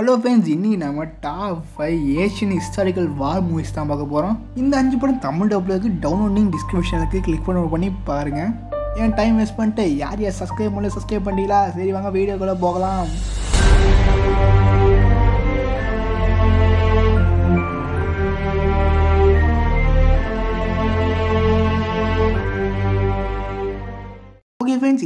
Hello friends, இன்னி நம்ம top 5 Asian historical war movies தான் பார்க்க போகிறோம். இந்த 5 படம் தமிழ் டப்பில் இருக்குது. டவுன்லோடிங் டிஸ்கிரிப்ஷனுக்கு கிளிக் பண்ணி பாருங்கள். ஏன் டைம் வேஸ்ட் பண்ணிட்டு யார் சப்ஸ்கிரைப் பண்ணல சப்ஸ்கிரைப் பண்ணிட்டீங்களா? சரி வாங்க வீடியோக்குள்ளே போகலாம்.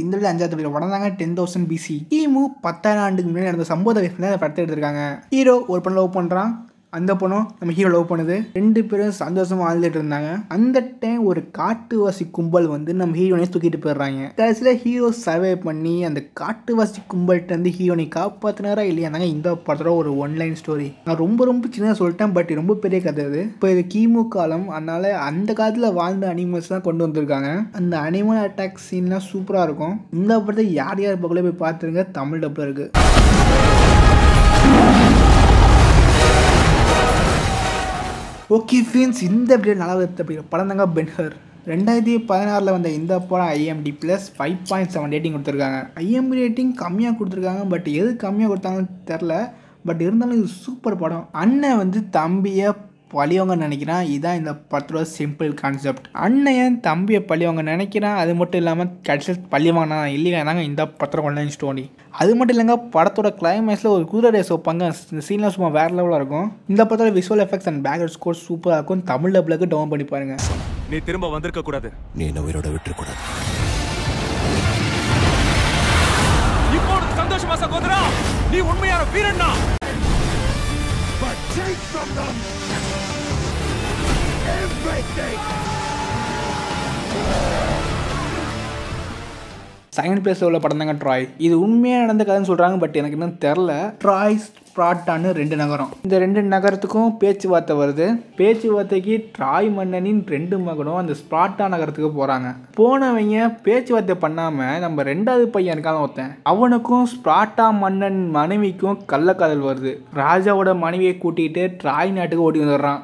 இந்த 5வது படம் தாங்க 10,000 BC. கிமு 10,000 ஆண்டுக்கு முன்னாடி நடந்த சம்பவத்தை இந்த படத்தை எடுத்திருக்காங்க. ஹீரோ ஒரு பொண்ணை லவ் பண்ணுறான், அந்த பொண்ணும் நம்ம ஹீரோ லவ் பண்ணுது. ரெண்டு பேரும் சந்தோஷமாக வாழ்ந்துட்டு இருந்தாங்க. அந்த டைம் ஒரு காட்டுவாசி கும்பல் வந்து நம்ம ஹீரோனையும் தூக்கிட்டு போயிடுறாங்க. கடைசியில் ஹீரோ சர்வே பண்ணி அந்த காட்டுவாசி கும்பல்கிட்ட வந்து ஹீரோனை காப்பாற்றினாரா இல்லையா தாங்க இந்த படத்தோட ஒரு ஒன்லைன் ஸ்டோரி. நான் ரொம்ப சின்னதாக சொல்லிட்டேன், பட் ரொம்ப பெரிய கதை அது. இப்போ இது கிமு காலம், அதனால அந்த காலத்தில் வாழ்ந்த அனிமல்ஸ் தான் கொண்டு வந்திருக்காங்க. அந்த அனிமல் அட்டாக் சீன்லாம் சூப்பராக இருக்கும். இந்த படத்தை யார் யார் பக்கம்ல போய் பார்த்துருங்க, தமிழ் டப்பில் இருக்குது. ஓகே ஃப்ரெண்ட்ஸ், இந்த பீரியட் நல்லா அப்படிங்கிற படம் தாங்க பென்ஹர். 2016 வந்த இந்த படம் IMDb+5.7 ரேட்டிங் கொடுத்துருக்காங்க. IMDb ரேட்டிங் கம்மியாக கொடுத்துருக்காங்க, பட் எது கம்மியாக கொடுத்தாங்கன்னு தெரில. பட் இருந்தாலும் இது சூப்பர் படம். அண்ணன் வந்து தம்பியை பழியவங்க நினைக்கிறான், இதுதான் இந்த படத்தோட சிம்பிள் கான்செப்ட். அண்ணன் ஏன் தம்பியை பழியவங்க நினைக்கிறான், அது மட்டும் இல்லாமல் கடைசியில் பழியவாங்கண்ணா இல்லையா தாங்க இந்த படத்தோட ஒன்லைன் ஸ்டோரி. அது மட்டும் இல்லைங்க, படத்தோட கிளைமேக்ஸில் ஒரு குதிரை ரேஸ் வைப்பாங்க. இந்த சீன்லாம் சும்மா வேறு லெவலாக இருக்கும். இந்த படத்தோட visual effects and background score சூப்பராக இருக்கும். தமிழ் டப்பிலுக்கு டவுன் பண்ணி பாருங்க. நீ திரும்ப வந்திருக்க கூடாது, நீ என்ன உயிரோட விட்டுக்கூடாது. சந்தோஷமா சகோதரா, நீ உண்மையான வீரன்னா. But take from them everything. Second பிளேஸில் உள்ள படம் தாங்க ட்ராய். இது உண்மையாக நடந்த கதைன்னு சொல்கிறாங்க, பட் எனக்கு இன்னும் தெரில. ட்ராய் ஸ்ப்ராட்டான்னு 2 நகரம், இந்த 2 நகரத்துக்கும் பேச்சுவார்த்தை வருது. பேச்சுவார்த்தைக்கு ட்ராய் மன்னனின் 2 மகனும் அந்த ஸ்ப்ராட்டா நகரத்துக்கு போகிறாங்க. போனவங்க பேச்சுவார்த்தை பண்ணாமல் நம்ம 2வது பையன் இருக்கான ஒருத்தன், அவனுக்கும் ஸ்ப்ராட்டா மன்னன் மனைவிக்கும் கள்ளக்காதல் வருது. ராஜாவோட மனைவியை கூட்டிகிட்டு ட்ராய் நாட்டுக்கு ஓடி வந்துடுறான்.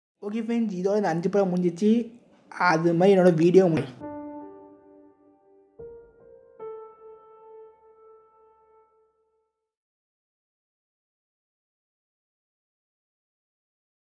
ஓகே ஃப்ரெண்ட்ஸ், இதோட இந்த 5 படம் முடிஞ்சிச்சு. அது மாதிரி என்னோடய வீடியோ